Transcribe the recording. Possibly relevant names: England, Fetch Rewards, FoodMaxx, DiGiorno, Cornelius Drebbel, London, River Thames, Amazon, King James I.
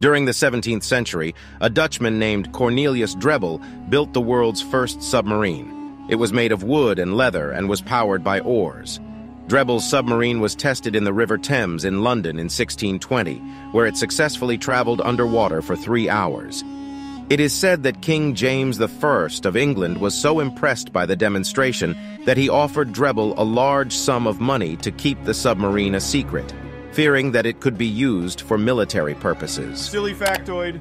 During the 17th century, a Dutchman named Cornelius Drebbel built the world's first submarine. It was made of wood and leather and was powered by oars. Drebbel's submarine was tested in the River Thames in London in 1620, where it successfully traveled underwater for 3 hours. It is said that King James I of England was so impressed by the demonstration that he offered Drebbel a large sum of money to keep the submarine a secret, fearing that it could be used for military purposes. Silly factoid.